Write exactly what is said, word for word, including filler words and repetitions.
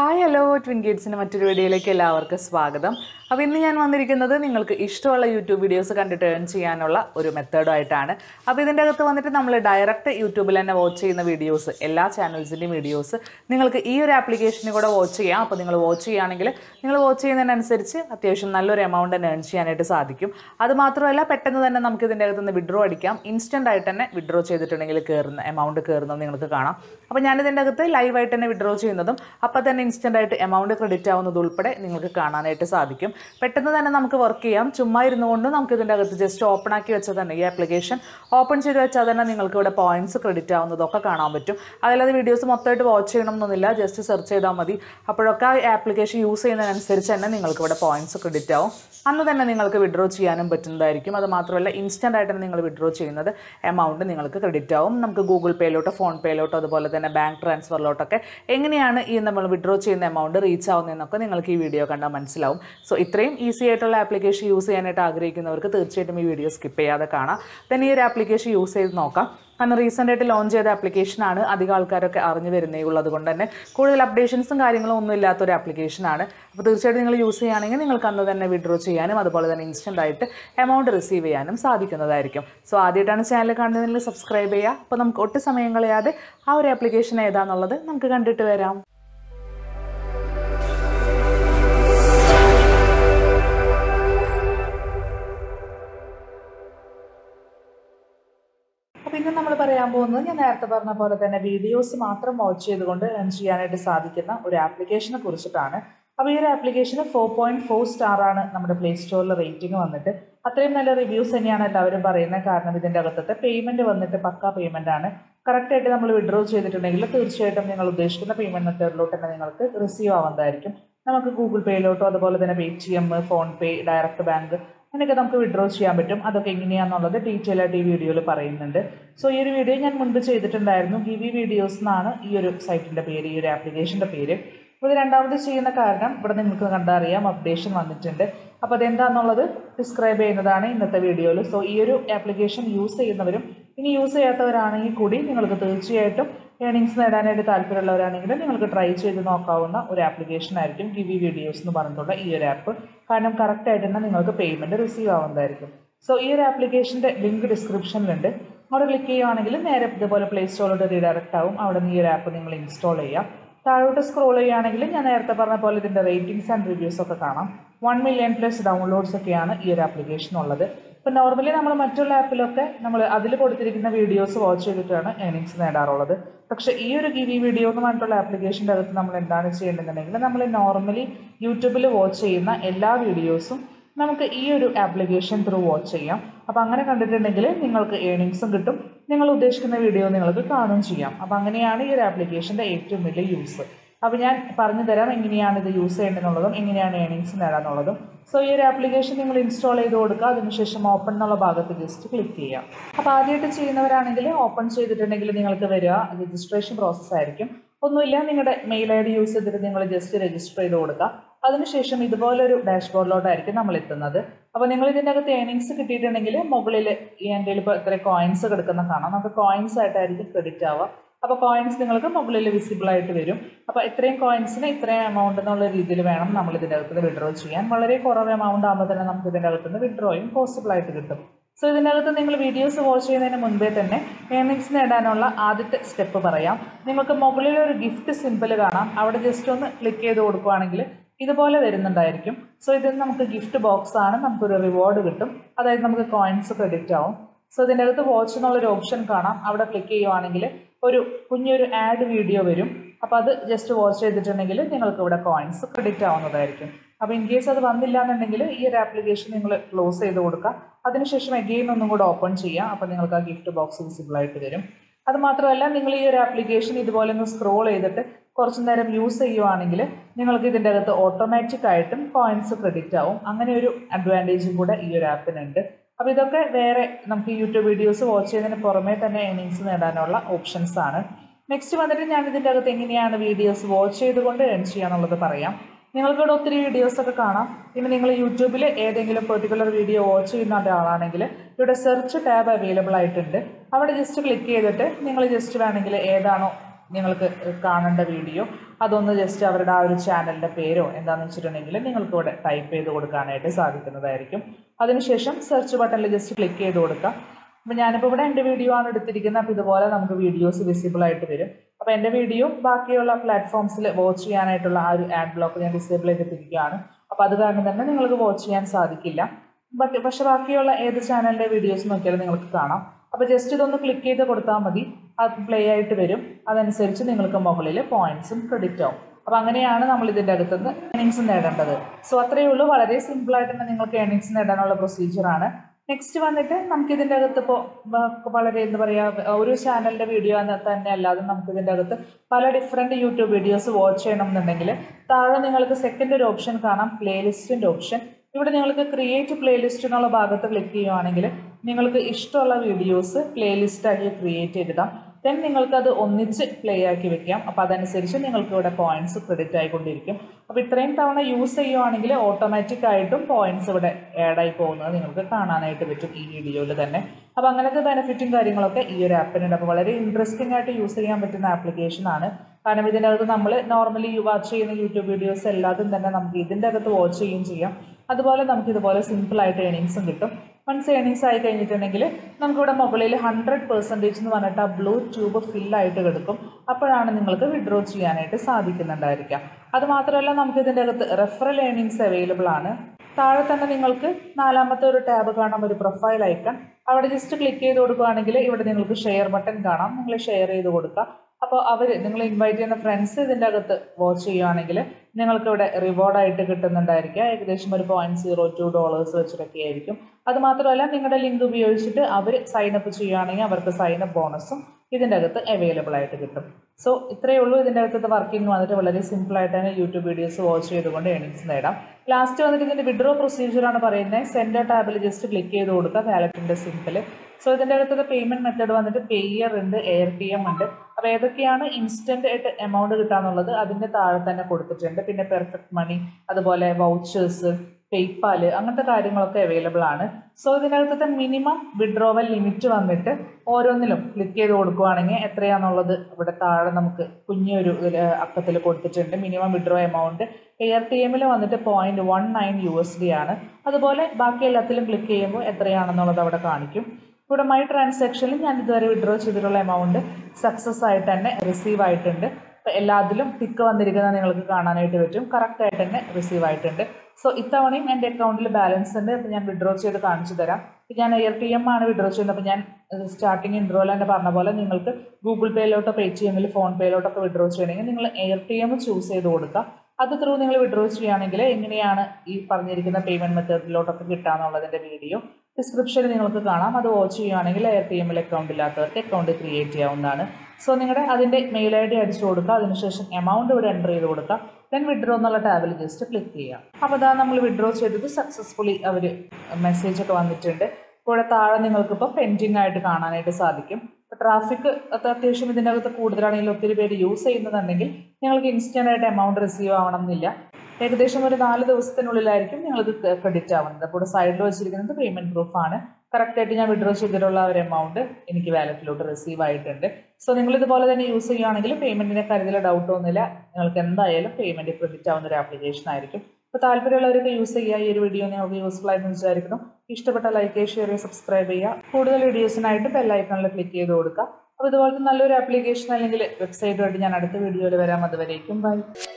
Hi, hello, TwinGuides. I am going to show you YouTube videos. A method. Now, we will direct YouTube videos. All channels videos. You can watch this application. You can watch this application. You can watch this application. You can watch this application. You can watch this instant amount of credit on the Dulpade, Nilkana, it is Adikim. Better than a Namkaworkiam, Chumai no Namka just open a cure than the application, open to each other and Ningle points credit on the Doka Kanabitum. Other videos method watching Nonilla just to search Damadi, a Padoka application use in and search and Ningle points credit down. Another than a Ningle withdraw Chianum button the Rikim, other Matrala instant item Ningle withdraw China, the amount and Ningle credit down, Namka Google Pay lot, a phone pay lot, or the ball than a bank transfer lot. Enginiana in the withdraw. In the amount of reach out in a video kanda manslav. So it easy at all application use and at agri in the video skip the kana. Then here application use is noka. And recently launch the application ആണ് അധികം ആൾക്കാരൊക്കെ അറിഞ്ഞു വരുന്നേ ഉള്ളതുകൊണ്ട് തന്നെ കൂടുതൽ അപ്ഡേഷൻസും കാര്യങ്ങളും ഒന്നും ഇല്ലാത്ത ഒരു application ആണ് അപ്പോൾ തീർച്ചയായിട്ടും നിങ്ങൾ യൂസ് ചെയ്യാനെങ്കിൽ നിങ്ങൾക്ക് അന്ന് തന്നെ withdraw ചെയ്യാനും അതുപോലെ തന്നെ instant ആയിട്ട് amount receive ചെയ്യാനും സാധിക്കുന്നതായിരിക്കും സോ ആദ്യമായിട്ടാണ് ചാനൽ കാണുന്നതെങ്കിൽ subscribe ചെയ്യുക അപ്പോൾ നമുക്ക് ഒട്ടു സമയം കളയാതെ ആ ഒരു application ഏതാണെന്നുള്ളത് നമുക്ക് കണ്ടിട്ട് വരാം I will show you the videos and application. This application is four point four star in the Play Store rating. There are reviews in the payment. Correct item will withdraw the payment method. Receive Google Pay, Airtm, Phone Pay, Direct Bank. We will withdraw the detail of the video. So, this video is a G V videos on site and application. If you have updation update, describe the video. So, this application use use the earnings try the application G V videos. Correct item payment receive. So here application link description lende. Click on the Play Store redirect app install scroll the ratings and reviews one million plus downloads application normally videos watch earnings video application normally YouTube watch videos application through watch earnings video application use. Now, we will use the earnings. So, this application is installed and click on the list. Click the registration process. If you use the mail I D, you can just register. That's why we have a dashboard. If you use the coins, now, coins are visible. Now, these coins are amount of we withdraw. We withdraw possible. So, if you watch videos, you step. You gift simple. Click. So, this is a gift box. We reward coins. So, if you watch the option, click a ad video varum. Just watch it. The coins credit down. In case of the application, close it. Again, open the gift box visible. That application scroll use the automatic item coins credit advantage. Now, we will watch YouTube videos and earnings options. Next, we will watch earnings. You will watch three videos. If you watch YouTube, a particular video, you will search tab available. Just click on it. You will just click on നിങ്ങൾക്ക് കാണേണ്ട video അതൊന്ന് just അവരുടെ ആ ഒരു ചാനലിൻ്റെ പേരോ എന്താണെന്ന് വെച്ചിട്ടുണ്ടെങ്കിൽ നിങ്ങൾക്ക് ഇവിടെ ടൈപ്പ് ചെയ്ത് കൊടുക്കാനായിട്ട് സാധിക്കുന്നതായിരിക്കും. അതിനുശേഷം സെർച്ച് ബട്ടണിൽ ജസ്റ്റ് ക്ലിക്ക് ചെയ്ത് കൊടുക്കുക. അപ്പോൾ ഞാനിപ്പോൾ ഇവിടെ എൻ്റെ വീഡിയോ ആണ് എടുത്തിരിക്കുന്നത്. അപ്പോൾ ഇതുപോലെ നമുക്ക് വീഡിയോസ് വിസിബിൾ ആയിട്ട് വരും. അപ്പോൾ എൻ്റെ വീഡിയോ ബാക്കിയുള്ള പ്ലാറ്റ്ഫോംസിൽ വാച്ച് ചെയ്യാനായിട്ടുള്ള ആ ഒരു ആഡ് ബ്ലോക്ക് ഞാൻ ഡിസേബിൾ ചെയ്തിരിക്കുകയാണ്. അപ്പോൾ അത് കാരണം തന്നെ നിങ്ങൾക്ക് വാച്ച് ചെയ്യാൻ സാധിക്കില്ല. ബട്ട് പക്ഷേ ബാക്കിയുള്ള ഏത് ചാനലിൻ്റെ വീഡിയോസ് നോക്കിയാലും നിങ്ങൾക്ക് കാണാം. അപ്പോൾ ജസ്റ്റ് ഇതൊന്ന് ക്ലിക്ക് ചെയ്ത് കൊടുത്താൽ മതി, അത് പ്ലേ ആയിട്ട് വരും. അതനുസരിച്ച് നിങ്ങൾക്ക് മുകളിൽ പോയിൻറ്റ്സും ക്രെഡിറ്റ് ആവും. അപ്പോൾ അങ്ങനെയാണ് നമ്മൾ ഇതിൻ്റെ അടുത്തുനിന്ന് ഏണിങ്സ് നേടേണ്ടത്. സോ അത്രയേ ഉള്ളൂ. വളരെ സിമ്പിളായിട്ട് തന്നെ നിങ്ങൾക്ക് ഏണിങ്സ് നേടാനുള്ള പ്രൊസീജിയറാണ്. നെക്സ്റ്റ് വന്നിട്ട് നമുക്കിതിൻ്റെ അകത്ത് ഇപ്പോൾ വളരെ എന്താ പറയുക, ഒരു ചാനലിൻ്റെ വീഡിയോ എന്ന് തന്നെ അല്ലാതെ നമുക്കിതിൻ്റെ അകത്ത് പല ഡിഫറെൻറ്റ് യൂട്യൂബ് വീഡിയോസ് വാച്ച് ചെയ്യണമെന്നുണ്ടെങ്കിൽ താഴെ നിങ്ങൾക്ക് സെക്കൻഡ് ഒരു ഓപ്ഷൻ കാണാം, പ്ലേലിസ്റ്റിൻ്റെ ഓപ്ഷൻ. ഇവിടെ നിങ്ങൾക്ക് ക്രിയേറ്റ് പ്ലേലിസ്റ്റ് എന്നുള്ള ഭാഗത്ത് ക്ലിക്ക് ചെയ്യുകയാണെങ്കിൽ നിങ്ങൾക്ക് ഇഷ്ടമുള്ള വീഡിയോസ് പ്ലേലിസ്റ്റാക്കി ക്രിയേറ്റ് ചെയ്തിടാം. ദെൻ നിങ്ങൾക്കത് ഒന്നിച്ച് പ്ലേ ആക്കി വെക്കാം. അപ്പോൾ അതനുസരിച്ച് നിങ്ങൾക്ക് ഇവിടെ പോയിൻറ്റ്സ് ക്രെഡിറ്റ് ആയിക്കൊണ്ടിരിക്കും. അപ്പോൾ ഇത്രയും തവണ യൂസ് ചെയ്യുകയാണെങ്കിൽ ഓട്ടോമാറ്റിക്കായിട്ടും പോയിൻറ്റ്സ് ഇവിടെ ആഡായി പോകുന്നത് നിങ്ങൾക്ക് കാണാനായിട്ട് പറ്റും ഈ വീഡിയോയിൽ തന്നെ. അപ്പോൾ അങ്ങനത്തെ ബെനിഫിറ്റും കാര്യങ്ങളൊക്കെ ഈ ഒരു ആപ്പിനുണ്ട്. അപ്പോൾ വളരെ ഇൻട്രസ്റ്റിംഗ് ആയിട്ട് യൂസ് ചെയ്യാൻ പറ്റുന്ന ആപ്ലിക്കേഷനാണ്. കാരണം ഇതിൻ്റെ അകത്ത് നമ്മൾ നോർമലി വാച്ച് ചെയ്യുന്ന യൂട്യൂബ് വീഡിയോസ് എല്ലാതും തന്നെ നമുക്ക് ഇതിൻ്റെ അകത്ത് വാച്ച് ചെയ്യുകയും ചെയ്യാം. അതുപോലെ നമുക്കിതുപോലെ സിമ്പിളായിട്ട് ഏണിങ്സും കിട്ടും. വൺസ് ഏണിങ്സ് ആയി കഴിഞ്ഞിട്ടുണ്ടെങ്കിൽ നമുക്കിവിടെ മുകളിൽ ഹൺഡ്രഡ് പെർസെൻറ്റേജ് എന്ന് പറഞ്ഞിട്ട് ആ ബ്ലൂ ട്യൂബ് ഫില്ലായിട്ട് കിടക്കും. അപ്പോഴാണ് നിങ്ങൾക്ക് വിഡ്രോ ചെയ്യാനായിട്ട് സാധിക്കുന്നുണ്ടായിരിക്കാം. അതുമാത്രമല്ല നമുക്കിതിൻ്റെ അകത്ത് റെഫറൽ ഏണിങ്സ് അവൈലബിൾ ആണ്. താഴെ തന്നെ നിങ്ങൾക്ക് നാലാമത്തെ ഒരു ടാബ് കാണാം, ഒരു പ്രൊഫൈൽ ഐക്കൺ. അവിടെ ജസ്റ്റ് ക്ലിക്ക് ചെയ്ത് കൊടുക്കുകയാണെങ്കിൽ ഇവിടെ നിങ്ങൾക്ക് ഷെയർ ബട്ടൺ കാണാം. നിങ്ങൾ ഷെയർ ചെയ്ത് കൊടുക്കുക. അപ്പോൾ അവർ നിങ്ങൾ ഇൻവൈറ്റ് ചെയ്യുന്ന ഫ്രണ്ട്സ് ഇതിൻ്റെ അകത്ത് വാച്ച് ചെയ്യുകയാണെങ്കിൽ നിങ്ങൾക്കിവിടെ റിവാർഡായിട്ട് കിട്ടുന്നുണ്ടായിരിക്കുക. ഏകദേശം ഒരു പോയിൻറ്റ് സീറോ ടു ഡോളേഴ്സ് വെച്ചിട്ടൊക്കെ ആയിരിക്കും. അതുമാത്രമല്ല നിങ്ങളുടെ ലിങ്ക് ഉപയോഗിച്ചിട്ട് അവർ സൈനപ്പ് ചെയ്യുകയാണെങ്കിൽ അവർക്ക് സൈനപ്പ് ബോണസും ഇതിൻ്റെ അകത്ത് അവൈലബിൾ ആയിട്ട് കിട്ടും. സോ ഇത്രയേ ഉള്ളൂ ഇതിൻ്റെ അകത്തത്തെ വർക്കിംഗ്. വന്നിട്ട് വളരെ സിമ്പിളായിട്ട് തന്നെ യൂട്യൂബ് വീഡിയോസ് വാച്ച് ചെയ്തുകൊണ്ട് ഏണിങ്സ് നേടാം. ലാസ്റ്റ് വന്നിട്ട് ഇതിൻ്റെ വിഡ്രോ പ്രൊസീജിയറാണ് പറയുന്നത്. സെൻറ്റർ ടാബിൽ ജസ്റ്റ് ക്ലിക്ക് ചെയ്ത് കൊടുക്കുക, വാലറ്റിൻ്റെ സിമ്പിൾ. സോ ഇതിൻ്റെ അടുത്തത് പേയ്മെൻറ്റ് മെത്തേഡ് വന്നിട്ട് പേയർ ഉണ്ട്, എയർ ടി എം ഉണ്ട്. അപ്പോൾ ഏതൊക്കെയാണ് ഇൻസ്റ്റൻ്റ് ആയിട്ട് എമൗണ്ട് കിട്ടാന്നുള്ളത് അതിൻ്റെ താഴെ തന്നെ കൊടുത്തിട്ടുണ്ട്. പിന്നെ പെർഫെക്റ്റ് മണി, അതുപോലെ വൗച്ചേഴ്സ്, പേയ്പാൽ, അങ്ങനത്തെ കാര്യങ്ങളൊക്കെ അവൈലബിൾ ആണ്. സോ ഇതിനകത്തത്തെ മിനിമം വിഡ്രോവൽ ലിമിറ്റ് വന്നിട്ട് ഓരോന്നിലും ക്ലിക്ക് ചെയ്ത് കൊടുക്കുകയാണെങ്കിൽ എത്രയാണെന്നുള്ളത് ഇവിടെ താഴെ നമുക്ക് കുഞ്ഞൊരു അക്കത്തിൽ കൊടുത്തിട്ടുണ്ട്. Minimum withdraw amount air T എമ്മിൽ വന്നിട്ട് point one nine U S D ആണ്. അതുപോലെ ബാക്കി എല്ലാത്തിലും ക്ലിക്ക് ചെയ്യുമ്പോൾ എത്രയാണെന്നുള്ളത് അവിടെ കാണിക്കും. ഇവിടെ മൈ ട്രാൻസാക്ഷനിൽ ഞാൻ ഇതുവരെ വിഡ്രോ ചെയ്തിട്ടുള്ള എമൗണ്ട് സക്സസ് ആയിട്ട് തന്നെ റിസീവ് ആയിട്ടുണ്ട്. അപ്പോൾ എല്ലാത്തിലും ടിക്ക് വന്നിരിക്കുന്നത് നിങ്ങൾക്ക് കാണാനായിട്ട് പറ്റും. കറക്റ്റായിട്ട് തന്നെ റിസീവ് ആയിട്ടുണ്ട്. സോ ഇത്തവണയും എൻ്റെ അക്കൗണ്ടിൽ ബാലൻസ് ഉണ്ട്. അപ്പോൾ ഞാൻ വിഡ്രോ ചെയ്ത് കാണിച്ചു തരാം. ഞാൻ എയർ ടി എം ആണ് വിഡ്രോ ചെയ്യുന്നത്. അപ്പോൾ ഞാൻ സ്റ്റാർട്ടിങ് ഇൻട്രോയിൽ തന്നെ പറഞ്ഞ പോലെ നിങ്ങൾക്ക് ഗൂഗിൾ പേയിലോട്ടോ പേടിഎമ്മിൽ ഫോൺ പേയിലോട്ടൊക്കെ വിഡ്രോ ചെയ്യണമെങ്കിൽ നിങ്ങൾ എയർ ടി എം ചൂസ് ചെയ്ത് കൊടുക്കുക. അത് ത്രൂ നിങ്ങൾ വിഡ്രോ ചെയ്യുകയാണെങ്കിൽ എങ്ങനെയാണ് ഈ പറഞ്ഞിരിക്കുന്ന പേയ്മെൻറ്റ് മെത്തേഡിലോട്ടൊക്കെ കിട്ടുക എന്നുള്ളതിൻ്റെ വീഡിയോ ഡിസ്ക്രിപ്ഷനിൽ നിങ്ങൾക്ക് കാണാം. അത് വാച്ച് ചെയ്യുകയാണെങ്കിൽ എയർ ടി എമ്മിൽ അക്കൗണ്ട് ഇല്ലാത്തവർക്ക് അക്കൗണ്ട് ക്രിയേറ്റ് ചെയ്യാവുന്നതാണ്. സോ നിങ്ങളുടെ അതിൻ്റെ മെയിൽ ഐ ഡി അടിച്ചു കൊടുക്കുക. അതിനുശേഷം എമൗണ്ട് ഇവിടെ എൻ്റർ ചെയ്ത് കൊടുക്കുക. ദെൻ വിഡ്രോ എന്നുള്ള ടാബിൽ ജസ്റ്റ് ക്ലിക്ക് ചെയ്യുക. അപ്പോൾ അതാ നമ്മൾ വിഡ്രോ ചെയ്തത് സക്സസ്ഫുള്ളി അവർ മെസ്സേജൊക്കെ വന്നിട്ടുണ്ട്. ഇവിടെ താഴെ നിങ്ങൾക്കിപ്പോൾ പെൻഡിങ് ആയിട്ട് കാണാനായിട്ട് സാധിക്കും. ഇപ്പോൾ ട്രാഫിക് അത്യാവശ്യം ഇതിനകത്ത് കൂടുതലാണെങ്കിൽ ഒത്തിരി പേര് യൂസ് ചെയ്യുന്നതുണ്ടെങ്കിൽ നിങ്ങൾക്ക് ഇൻസ്റ്റൻ്റായിട്ട് എമൗണ്ട് റിസീവ് ആവണം എന്നില്ല. ഏകദേശം ഒരു നാല് ദിവസത്തിനുള്ളിലായിരിക്കും നിങ്ങൾക്ക് ക്രെഡിറ്റ് ആവുന്നത്. അപ്പോൾ ഇവിടെ സൈഡിൽ വെച്ചിരിക്കുന്നത് പേയ്മെൻറ്റ് പ്രൂഫാണ്. കറക്റ്റായിട്ട് ഞാൻ വിഡ്രോ ചെയ്തിട്ടുള്ള ഒരു എമൗണ്ട് എനിക്ക് വാലറ്റിലോട്ട് റിസീവ് ആയിട്ടുണ്ട്. സോ നിങ്ങളിതുപോലെ തന്നെ യൂസ് ചെയ്യുകയാണെങ്കിൽ പേയ്മെൻറ്റിനെ കാര്യത്തിൽ ഡൗട്ട് ഒന്നുമില്ല. നിങ്ങൾക്ക് എന്തായാലും പേയ്മെൻറ്റ് ക്രെഡിറ്റ് ആവുന്ന ഒരു ആപ്ലിക്കേഷൻ ആയിരിക്കും. അപ്പോൾ താല്പര്യമുള്ളവരൊക്കെ യൂസ് ചെയ്യുക. ഈ ഒരു വീഡിയോ നിങ്ങൾക്ക് യൂസ്ഫുൾ ആയെന്ന് വിചാരിക്കുന്നു. ഇഷ്ടപ്പെട്ട ലൈക്ക്, ഷെയർ, സബ്സ്ക്രൈബ് ചെയ്യുക. കൂടുതൽ വീഡിയോസിനായിട്ട് ബെൽ ഐക്കണിൽ ക്ലിക്ക് ചെയ്ത് കൊടുക്കുക. അപ്പോൾ ഇതുപോലത്തെ നല്ലൊരു ആപ്ലിക്കേഷൻ അല്ലെങ്കിൽ വെബ്സൈറ്റുമായിട്ട് ഞാൻ അടുത്ത വീഡിയോയിൽ വരാം. അതുവരേക്കും ബൈ.